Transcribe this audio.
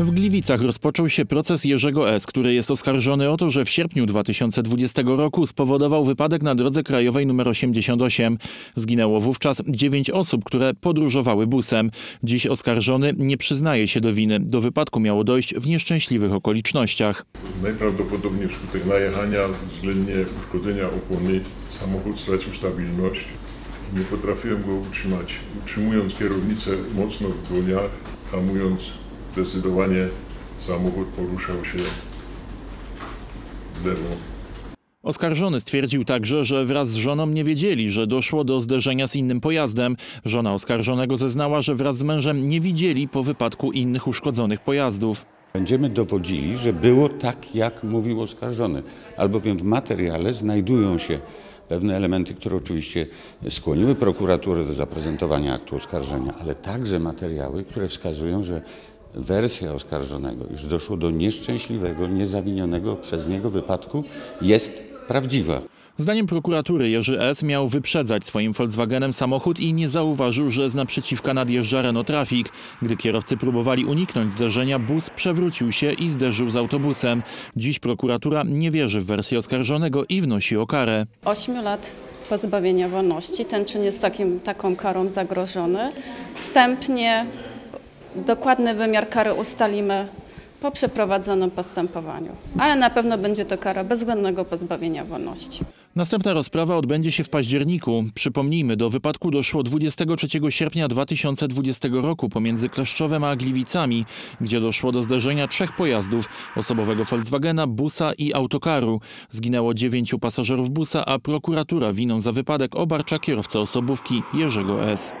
W Gliwicach rozpoczął się proces Jerzego S., który jest oskarżony o to, że w sierpniu 2020 roku spowodował wypadek na drodze krajowej nr 88. Zginęło wówczas 9 osób, które podróżowały busem. Dziś oskarżony nie przyznaje się do winy. Do wypadku miało dojść w nieszczęśliwych okolicznościach. Najprawdopodobniej wskutek najechania, względnie uszkodzenia opony, samochód stracił stabilność. Nie potrafiłem go utrzymać. Utrzymując kierownicę mocno w dłoniach, hamując zdecydowanie, samochód poruszał się w lewo. Oskarżony stwierdził także, że wraz z żoną nie wiedzieli, że doszło do zderzenia z innym pojazdem. Żona oskarżonego zeznała, że wraz z mężem nie widzieli po wypadku innych uszkodzonych pojazdów. Będziemy dowodzili, że było tak, jak mówił oskarżony, albowiem w materiale znajdują się pewne elementy, które oczywiście skłoniły prokuraturę do zaprezentowania aktu oskarżenia, ale także materiały, które wskazują, że wersja oskarżonego, iż doszło do nieszczęśliwego, niezawinionego przez niego wypadku, jest prawdziwa. Zdaniem prokuratury Jerzy S. miał wyprzedzać swoim Volkswagenem samochód i nie zauważył, że z naprzeciwka nadjeżdża Renault Trafik. Gdy kierowcy próbowali uniknąć zderzenia, bus przewrócił się i zderzył z autobusem. Dziś prokuratura nie wierzy w wersję oskarżonego i wnosi o karę. 8 lat pozbawienia wolności. Ten czyn jest taką karą zagrożony. Wstępnie dokładny wymiar kary ustalimy po przeprowadzonym postępowaniu, ale na pewno będzie to kara bezwzględnego pozbawienia wolności. Następna rozprawa odbędzie się w październiku. Przypomnijmy, do wypadku doszło 23 sierpnia 2020 roku pomiędzy Kleszczowem a Gliwicami, gdzie doszło do zderzenia 3 pojazdów, osobowego Volkswagena, busa i autokaru. Zginęło 9 pasażerów busa, a prokuratura winą za wypadek obarcza kierowcę osobówki Jerzego S.